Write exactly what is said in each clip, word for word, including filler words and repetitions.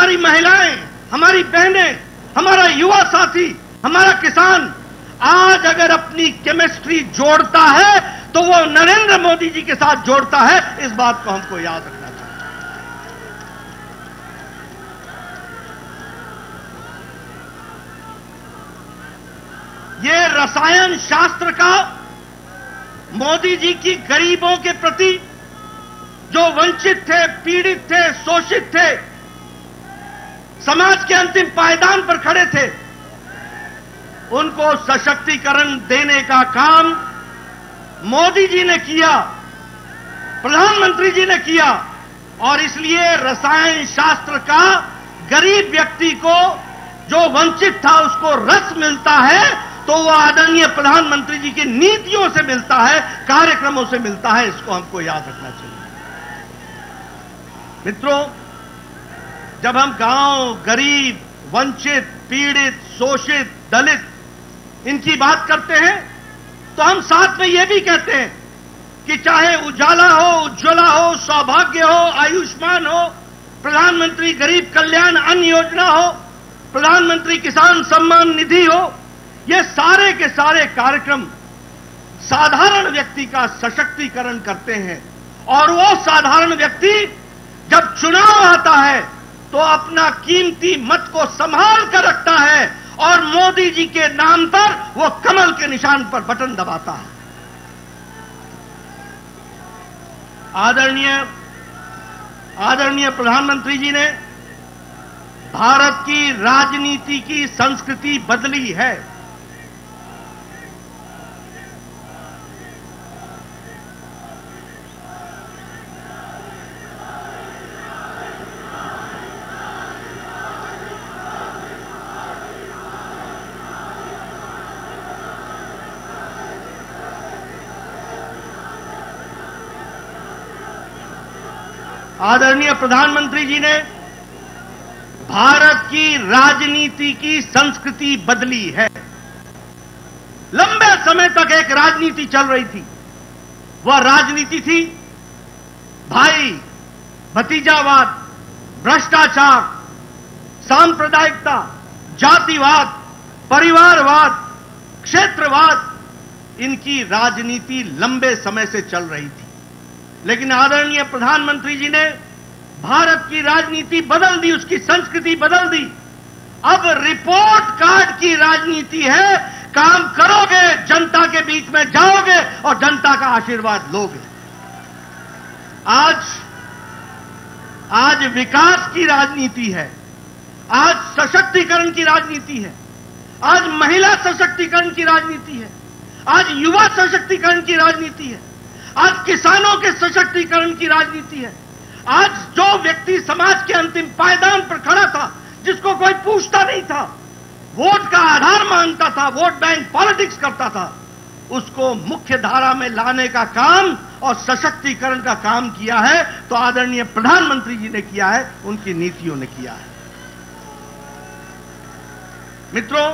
हमारी महिलाएं, हमारी बहनें, हमारा युवा साथी, हमारा किसान आज अगर अपनी केमिस्ट्री जोड़ता है तो वो नरेंद्र मोदी जी के साथ जोड़ता है। इस बात को हमको याद रखना चाहिए। ये रसायन शास्त्र का मोदी जी की गरीबों के प्रति, जो वंचित थे, पीड़ित थे, शोषित थे, समाज के अंतिम पायदान पर खड़े थे, उनको सशक्तिकरण देने का काम मोदी जी ने किया, प्रधानमंत्री जी ने किया। और इसलिए रसायन शास्त्र का गरीब व्यक्ति को, जो वंचित था, उसको रस मिलता है तो वो आदरणीय प्रधानमंत्री जी की नीतियों से मिलता है, कार्यक्रमों से मिलता है। इसको हमको याद रखना चाहिए। मित्रों, जब हम गांव, गरीब, वंचित, पीड़ित, शोषित, दलित इनकी बात करते हैं तो हम साथ में ये भी कहते हैं कि चाहे उजाला हो, उज्ज्वला हो, सौभाग्य हो, आयुष्मान हो, प्रधानमंत्री गरीब कल्याण अन्न योजना हो, प्रधानमंत्री किसान सम्मान निधि हो, ये सारे के सारे कार्यक्रम साधारण व्यक्ति का सशक्तिकरण करते हैं। और वो साधारण व्यक्ति जब चुनाव आता है तो अपना कीमती मत को संभाल कर रखता है और मोदी जी के नाम पर वो कमल के निशान पर बटन दबाता है। आदरणीय आदरणीय प्रधानमंत्री जी ने भारत की राजनीति की संस्कृति बदली है। आदरणीय प्रधानमंत्री जी ने भारत की राजनीति की संस्कृति बदली है। लंबे समय तक एक राजनीति चल रही थी, वह राजनीति थी भाई भतीजावाद, भ्रष्टाचार, सांप्रदायिकता, जातिवाद, परिवारवाद, क्षेत्रवाद। इनकी राजनीति लंबे समय से चल रही थी, लेकिन आदरणीय प्रधानमंत्री जी ने भारत की राजनीति बदल दी, उसकी संस्कृति बदल दी। अब रिपोर्ट कार्ड की राजनीति है, काम करोगे, जनता के बीच में जाओगे और जनता का आशीर्वाद लोगे। आज आज विकास की राजनीति है, आज सशक्तिकरण की राजनीति है, आज महिला सशक्तिकरण की राजनीति है, आज युवा सशक्तिकरण की राजनीति है, आज किसानों के सशक्तिकरण की राजनीति है। आज जो व्यक्ति समाज के अंतिम पायदान पर खड़ा था, जिसको कोई पूछता नहीं था, वोट का आधार मांगता था, वोट बैंक पॉलिटिक्स करता था, उसको मुख्य धारा में लाने का काम और सशक्तिकरण का काम किया है तो आदरणीय प्रधानमंत्री जी ने किया है, उनकी नीतियों ने किया है। मित्रों,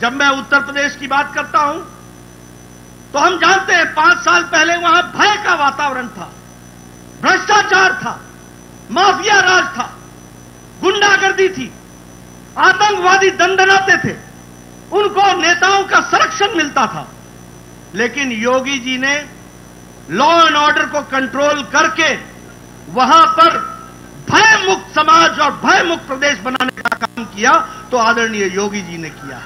जब मैं उत्तर प्रदेश की बात करता हूं तो हम जानते हैं पांच साल पहले वहां भय का वातावरण था, भ्रष्टाचार था, माफिया राज था, गुंडागर्दी थी, आतंकवादी दंडनाते थे, उनको नेताओं का संरक्षण मिलता था। लेकिन योगी जी ने लॉ एंड ऑर्डर को कंट्रोल करके वहां पर भय मुक्त समाज और भय मुक्त प्रदेश बनाने का काम किया तो आदरणीय योगी जी ने किया।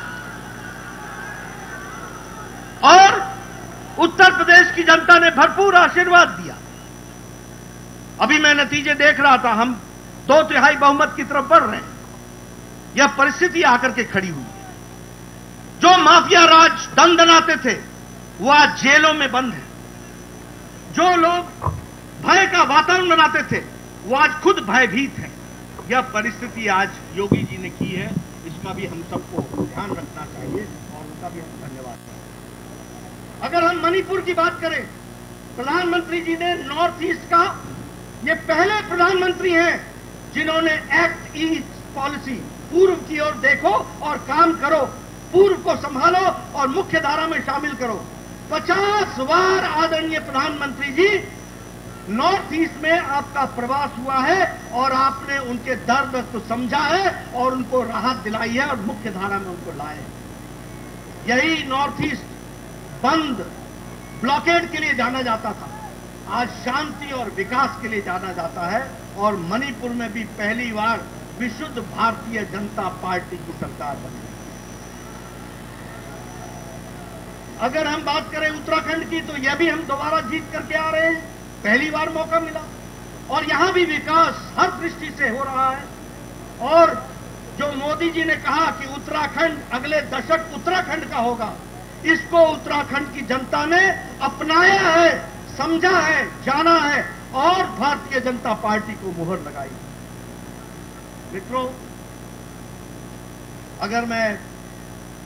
और उत्तर प्रदेश की जनता ने भरपूर आशीर्वाद दिया। अभी मैं नतीजे देख रहा था, हम दो तिहाई बहुमत की तरफ बढ़ रहे हैं। यह परिस्थिति आकर के खड़ी हुई है। जो माफिया राज दंडनाते थे वो आज जेलों में बंद हैं। जो लोग भय का वातावरण बनाते थे वो आज खुद भयभीत हैं। यह परिस्थिति आज योगी जी ने की है, इसका भी हम सबको ध्यान रखना चाहिए और उनका भी हम धन्यवाद करें। अगर हम मणिपुर की बात करें, प्रधानमंत्री जी ने नॉर्थ ईस्ट का, ये पहले प्रधानमंत्री हैं जिन्होंने एक्ट ईस्ट पॉलिसी, पूर्व की ओर देखो और काम करो, पूर्व को संभालो और मुख्य धारा में शामिल करो, पचास बार आदरणीय प्रधानमंत्री जी नॉर्थ ईस्ट में आपका प्रवास हुआ है और आपने उनके दर्द को समझा है और उनको राहत दिलाई है और मुख्य धारा में उनको लाए। यही नॉर्थ ईस्ट बंद ब्लॉकेड के लिए जाना जाता था, आज शांति और विकास के लिए जाना जाता है। और मणिपुर में भी पहली बार विशुद्ध भारतीय जनता पार्टी की सरकार बनी। अगर हम बात करें उत्तराखंड की, तो यह भी हम दोबारा जीत करके आ रहे हैं, पहली बार मौका मिला। और यहां भी विकास हर दृष्टि से हो रहा है। और जो मोदी जी ने कहा कि उत्तराखंड अगले दशक उत्तराखंड का होगा, इसको उत्तराखंड की जनता ने अपनाया है, समझा है, जाना है और भारतीय जनता पार्टी को मुहर लगाई। मित्रों, अगर मैं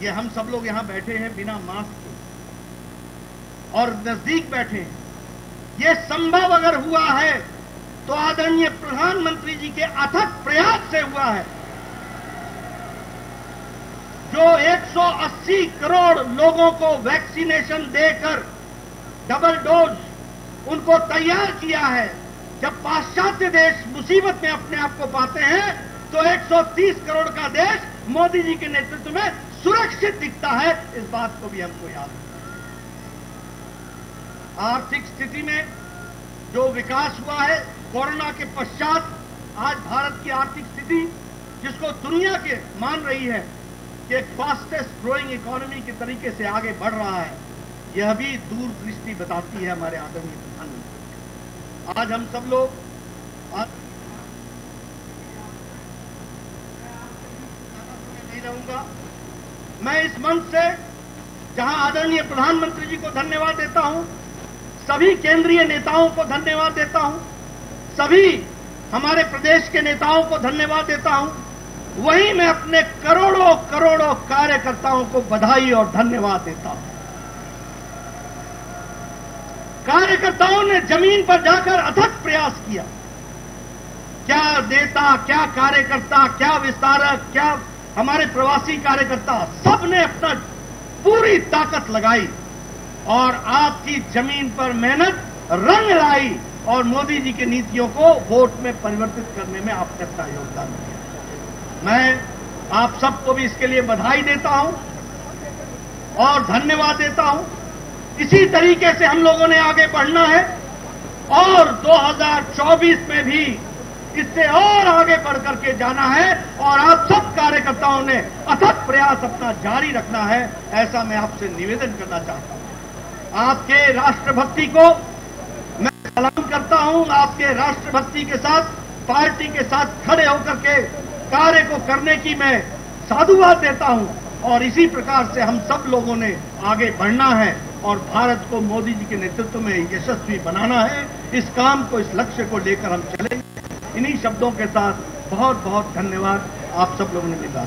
ये हम सब लोग यहां बैठे हैं बिना मास्क के और नजदीक बैठे हैं, ये संभव अगर हुआ है तो आदरणीय प्रधानमंत्री जी के अथक प्रयास से हुआ है, जो एक सौ अस्सी करोड़ लोगों को वैक्सीनेशन देकर डबल डोज उनको तैयार किया है। जब पाश्चात्य देश मुसीबत में अपने आप को पाते हैं तो एक सौ तीस करोड़ का देश मोदी जी के नेतृत्व में सुरक्षित दिखता है, इस बात को भी हमको याद रखना। आर्थिक स्थिति में जो विकास हुआ है कोरोना के पश्चात, आज भारत की आर्थिक स्थिति जिसको दुनिया के मान रही है कि फास्टेस्ट ग्रोइंग इकोनॉमी के तरीके से आगे बढ़ रहा है, यह भी दूरदृष्टि बताती है हमारे आदरणीय प्रधानमंत्री। आज हम सब लोग आज नहीं रहूंगा, मैं इस मंच से जहां आदरणीय प्रधानमंत्री जी को धन्यवाद देता हूं, सभी केंद्रीय नेताओं को धन्यवाद देता हूं, सभी हमारे प्रदेश के नेताओं को धन्यवाद देता हूं, वहीं मैं अपने करोड़ों करोड़ों कार्यकर्ताओं को बधाई और धन्यवाद देता हूं। कार्यकर्ताओं ने जमीन पर जाकर अथक प्रयास किया। क्या नेता, क्या कार्यकर्ता, क्या विस्तारक, क्या हमारे प्रवासी कार्यकर्ता, सबने अपना पूरी ताकत लगाई और आपकी जमीन पर मेहनत रंग लाई और मोदी जी की नीतियों को वोट में परिवर्तित करने में आपने अपना योगदान दिया। मैं आप सबको भी इसके लिए बधाई देता हूं और धन्यवाद देता हूं। इसी तरीके से हम लोगों ने आगे बढ़ना है और दो हज़ार चौबीस में भी इससे और आगे बढ़ करके जाना है और आप सब कार्यकर्ताओं ने अथक प्रयास अपना जारी रखना है, ऐसा मैं आपसे निवेदन करना चाहता हूं। आपके राष्ट्रभक्ति को मैं सलाम करता हूं। आपके राष्ट्रभक्ति के साथ, पार्टी के साथ खड़े होकर के कार्य को करने की मैं साधुवाद देता हूं और इसी प्रकार से हम सब लोगों ने आगे बढ़ना है और भारत को मोदी जी के नेतृत्व में यशस्वी बनाना है। इस काम को, इस लक्ष्य को लेकर हम चलेंगे। इन्हीं शब्दों के साथ बहुत बहुत धन्यवाद। आप सब लोगों ने मिला।